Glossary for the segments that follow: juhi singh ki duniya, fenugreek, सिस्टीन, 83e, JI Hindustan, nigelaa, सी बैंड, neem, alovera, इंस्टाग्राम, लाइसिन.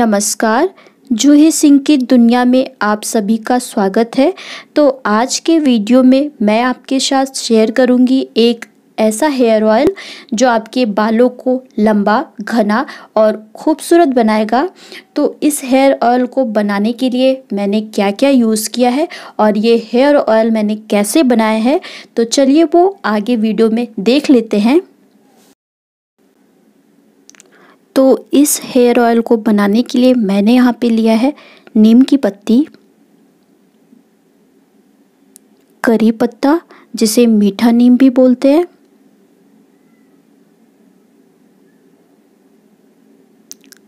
नमस्कार, जूही सिंह की दुनिया में आप सभी का स्वागत है। तो आज के वीडियो में मैं आपके साथ शेयर करूंगी एक ऐसा हेयर ऑयल जो आपके बालों को लंबा, घना और खूबसूरत बनाएगा। तो इस हेयर ऑयल को बनाने के लिए मैंने क्या क्या यूज़ किया है और ये हेयर ऑयल मैंने कैसे बनाया है, तो चलिए वो आगे वीडियो में देख लेते हैं। तो इस हेयर ऑयल को बनाने के लिए मैंने यहाँ पे लिया है नीम की पत्ती, करी पत्ता जिसे मीठा नीम भी बोलते हैं,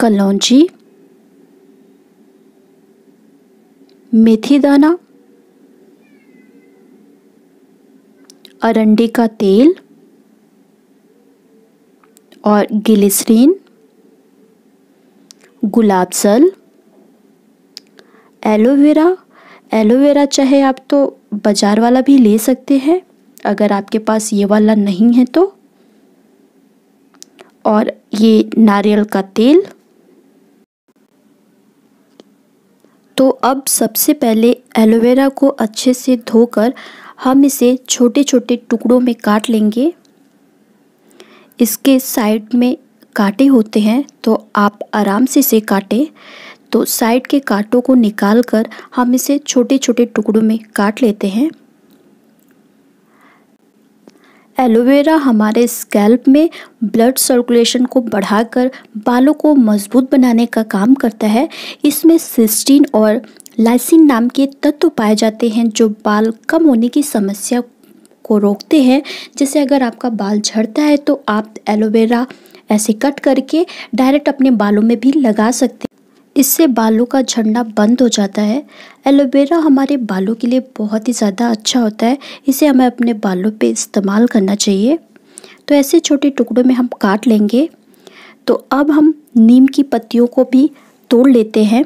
कलौंजी, मेथी दाना, अरंडी का तेल और ग्लिसरीन, गुलाब जल, एलोवेरा। एलोवेरा चाहे आप तो बाज़ार वाला भी ले सकते हैं अगर आपके पास ये वाला नहीं है तो, और ये नारियल का तेल। तो अब सबसे पहले एलोवेरा को अच्छे से धोकर हम इसे छोटे छोटे टुकड़ों में काट लेंगे। इसके साइड में कांटे होते हैं तो आप आराम से इसे काटें। तो साइड के कांटों को निकाल कर हम इसे छोटे छोटे टुकड़ों में काट लेते हैं। एलोवेरा हमारे स्कैल्प में ब्लड सर्कुलेशन को बढ़ाकर बालों को मजबूत बनाने का काम करता है। इसमें सिस्टीन और लाइसिन नाम के तत्व पाए जाते हैं जो बाल कम होने की समस्या को रोकते हैं। जैसे अगर आपका बाल झड़ता है तो आप एलोवेरा ऐसे कट करके डायरेक्ट अपने बालों में भी लगा सकते हैं, इससे बालों का झड़ना बंद हो जाता है। एलोवेरा हमारे बालों के लिए बहुत ही ज़्यादा अच्छा होता है, इसे हमें अपने बालों पे इस्तेमाल करना चाहिए। तो ऐसे छोटे टुकड़ों में हम काट लेंगे। तो अब हम नीम की पत्तियों को भी तोड़ लेते हैं।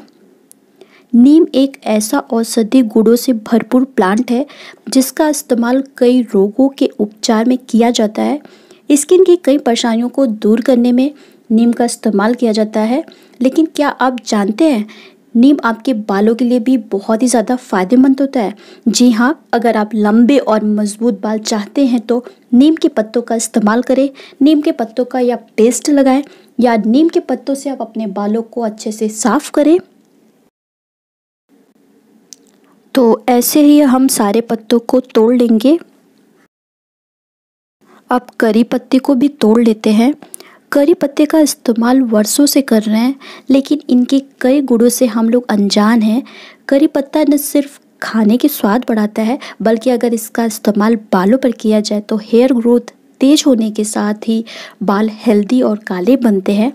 नीम एक ऐसा औषधीय गुणों से भरपूर प्लांट है जिसका इस्तेमाल कई रोगों के उपचार में किया जाता है। स्किन की कई परेशानियों को दूर करने में नीम का इस्तेमाल किया जाता है। लेकिन क्या आप जानते हैं नीम आपके बालों के लिए भी बहुत ही ज़्यादा फ़ायदेमंद होता है? जी हाँ, अगर आप लंबे और मजबूत बाल चाहते हैं तो नीम के पत्तों का इस्तेमाल करें। नीम के पत्तों का या पेस्ट लगाएं या नीम के पत्तों से आप अपने बालों को अच्छे से साफ करें। तो ऐसे ही हम सारे पत्तों को तोड़ लेंगे। अब करी पत्ते को भी तोड़ लेते हैं। करी पत्ते का इस्तेमाल वर्षों से कर रहे हैं लेकिन इनके कई गुणों से हम लोग अनजान हैं। करी पत्ता न सिर्फ खाने के स्वाद बढ़ाता है बल्कि अगर इसका इस्तेमाल बालों पर किया जाए तो हेयर ग्रोथ तेज होने के साथ ही बाल हेल्दी और काले बनते हैं।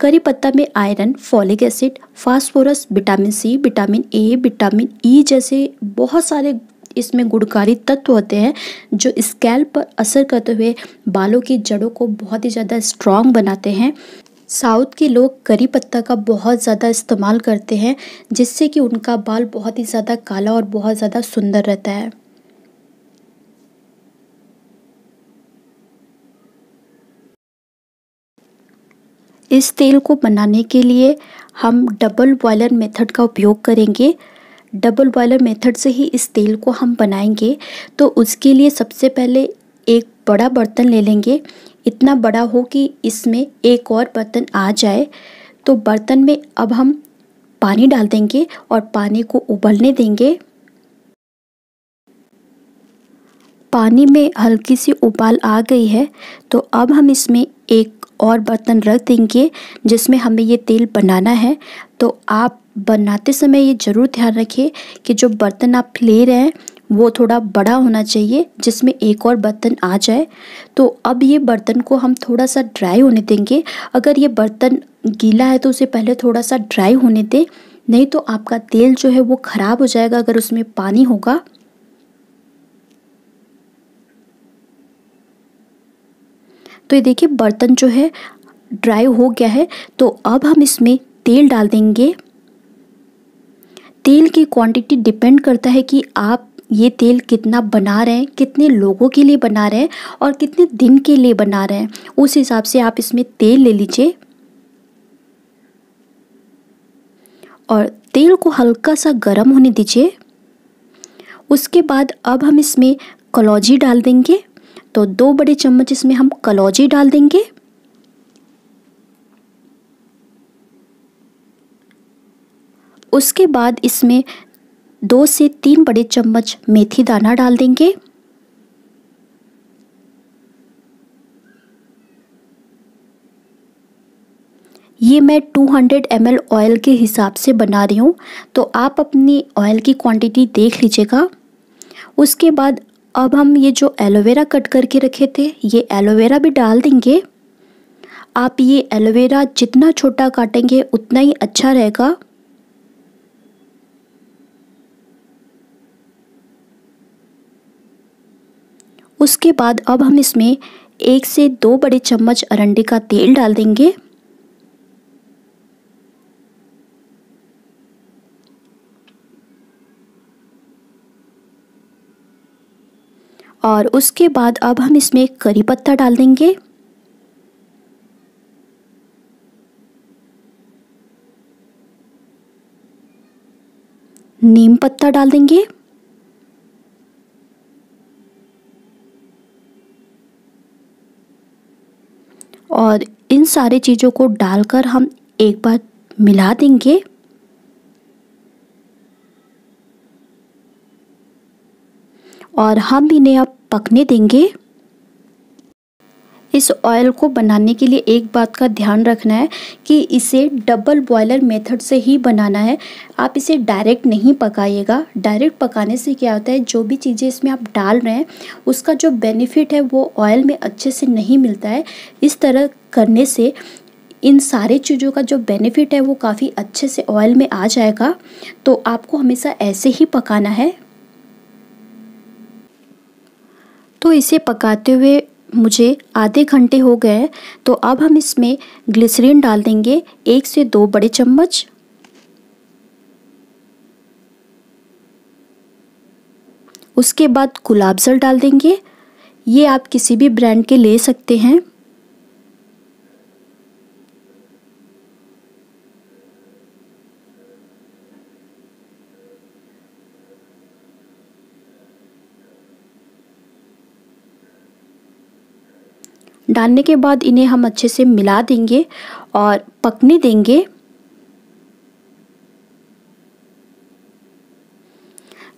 करी पत्ता में iron, folic acid, phosphorus, vitamin C, vitamin A, vitamin E जैसे बहुत सारे इसमें गुणकारी तत्व होते हैं जो स्कैल्प पर असर करते हुए बालों की जड़ों को बहुत ही ज़्यादा स्ट्रॉन्ग बनाते हैं। साउथ के लोग करी पत्ता का बहुत ज़्यादा इस्तेमाल करते हैं जिससे कि उनका बाल बहुत ही ज़्यादा काला और बहुत ज़्यादा सुंदर रहता है। इस तेल को बनाने के लिए हम डबल बॉयलर मेथड का उपयोग करेंगे। डबल बॉयलर मेथड से ही इस तेल को हम बनाएंगे। तो उसके लिए सबसे पहले एक बड़ा बर्तन ले लेंगे, इतना बड़ा हो कि इसमें एक और बर्तन आ जाए। तो बर्तन में अब हम पानी डाल देंगे और पानी को उबलने देंगे। पानी में हल्की सी उबाल आ गई है तो अब हम इसमें एक और बर्तन रख देंगे जिसमें हमें ये तेल बनाना है। तो आप बनाते समय ये ज़रूर ध्यान रखें कि जो बर्तन आप ले रहे हैं वो थोड़ा बड़ा होना चाहिए जिसमें एक और बर्तन आ जाए। तो अब ये बर्तन को हम थोड़ा सा ड्राई होने देंगे। अगर ये बर्तन गीला है तो उसे पहले थोड़ा सा ड्राई होने दें, नहीं तो आपका तेल जो है वो ख़राब हो जाएगा अगर उसमें पानी होगा। तो ये देखिए बर्तन जो है ड्राई हो गया है। तो अब हम इसमें तेल डाल देंगे। तेल की क्वांटिटी डिपेंड करता है कि आप ये तेल कितना बना रहे हैं, कितने लोगों के लिए बना रहे हैं और कितने दिन के लिए बना रहे हैं, उस हिसाब से आप इसमें तेल ले लीजिए। और तेल को हल्का सा गर्म होने दीजिए। उसके बाद अब हम इसमें कलौंजी डाल देंगे, तो 2 बड़े चम्मच इसमें हम कलौंजी डाल देंगे। उसके बाद इसमें 2 से 3 बड़े चम्मच मेथी दाना डाल देंगे। ये मैं 200 ml ऑयल के हिसाब से बना रही हूँ, तो आप अपनी ऑयल की क्वांटिटी देख लीजिएगा। उसके बाद अब हम ये जो एलोवेरा कट करके रखे थे, ये एलोवेरा भी डाल देंगे। आप ये एलोवेरा जितना छोटा काटेंगे उतना ही अच्छा रहेगा। उसके बाद अब हम इसमें 1 से 2 बड़े चम्मच अरंडी का तेल डाल देंगे। और उसके बाद अब हम इसमें करी पत्ता डाल देंगे। नीम पत्ता डाल देंगे। और इन सारे चीज़ों को डालकर हम एक बार मिला देंगे। और हम इन्हें अब पकने देंगे। इस ऑयल को बनाने के लिए एक बात का ध्यान रखना है कि इसे डबल बॉयलर मेथड से ही बनाना है। आप इसे डायरेक्ट नहीं पकाइएगा। डायरेक्ट पकाने से क्या होता है, जो भी चीज़ें इसमें आप डाल रहे हैं उसका जो बेनिफिट है वो ऑयल में अच्छे से नहीं मिलता है। इस तरह करने से इन सारे चीज़ों का जो बेनिफिट है वो काफ़ी अच्छे से ऑयल में आ जाएगा। तो आपको हमेशा ऐसे ही पकाना है। तो इसे पकाते हुए मुझे आधे घंटे हो गए, तो अब हम इसमें ग्लिसरीन डाल देंगे 1 से 2 बड़े चम्मच। उसके बाद गुलाब जल डाल देंगे। ये आप किसी भी ब्रांड के ले सकते हैं। डालने के बाद इन्हें हम अच्छे से मिला देंगे और पकने देंगे।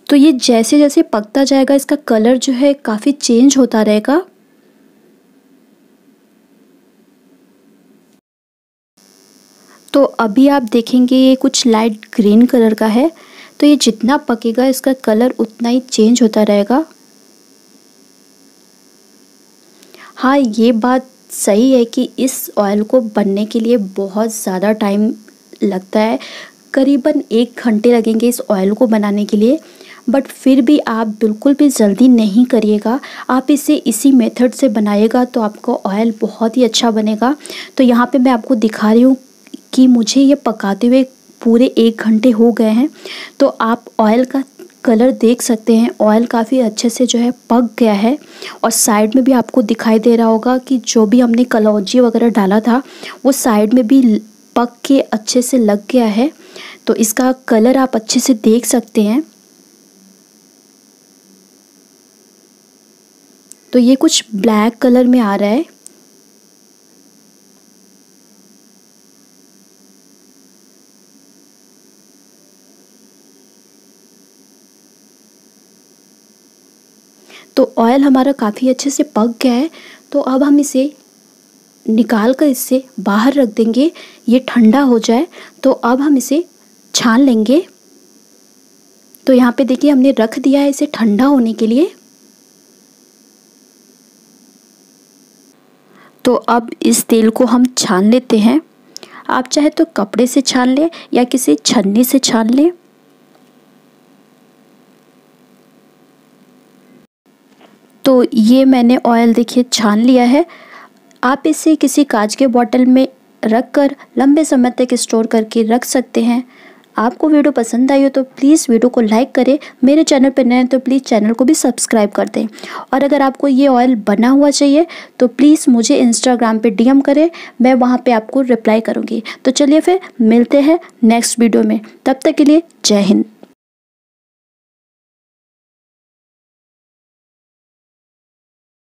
तो ये जैसे जैसे पकता जाएगा इसका कलर जो है काफ़ी चेंज होता रहेगा। तो अभी आप देखेंगे ये कुछ लाइट ग्रीन कलर का है। तो ये जितना पकेगा इसका कलर उतना ही चेंज होता रहेगा। हाँ, ये बात सही है कि इस ऑयल को बनने के लिए बहुत ज़्यादा टाइम लगता है। करीबन 1 घंटे लगेंगे इस ऑयल को बनाने के लिए। बट फिर भी आप बिल्कुल भी जल्दी नहीं करिएगा। आप इसे इसी मेथड से बनाइएगा तो आपका ऑयल बहुत ही अच्छा बनेगा। तो यहाँ पे मैं आपको दिखा रही हूँ कि मुझे ये पकाते हुए पूरे 1 घंटे हो गए हैं। तो आप ऑयल का कलर देख सकते हैं। ऑयल काफ़ी अच्छे से जो है पक गया है। और साइड में भी आपको दिखाई दे रहा होगा कि जो भी हमने कलौंजी वगैरह डाला था वो साइड में भी पक के अच्छे से लग गया है। तो इसका कलर आप अच्छे से देख सकते हैं। तो ये कुछ ब्लैक कलर में आ रहा है। तो ऑयल हमारा काफ़ी अच्छे से पक गया है। तो अब हम इसे निकाल कर इससे बाहर रख देंगे, ये ठंडा हो जाए। तो अब हम इसे छान लेंगे। तो यहाँ पे देखिए हमने रख दिया है इसे ठंडा होने के लिए। तो अब इस तेल को हम छान लेते हैं। आप चाहे तो कपड़े से छान लें या किसी छन्नी से छान लें। तो ये मैंने ऑयल देखिए छान लिया है। आप इसे किसी कांच के बॉटल में रख कर लंबे समय तक स्टोर करके रख सकते हैं। आपको वीडियो पसंद आई हो तो प्लीज़ वीडियो को लाइक करें, मेरे चैनल पर नए हैं तो प्लीज़ चैनल को भी सब्सक्राइब कर दें। और अगर आपको ये ऑयल बना हुआ चाहिए तो प्लीज़ मुझे इंस्टाग्राम पे डीएम करें, मैं वहाँ पे आपको रिप्लाई करूँगी। तो चलिए फिर मिलते हैं नेक्स्ट वीडियो में, तब तक के लिए जय हिंद।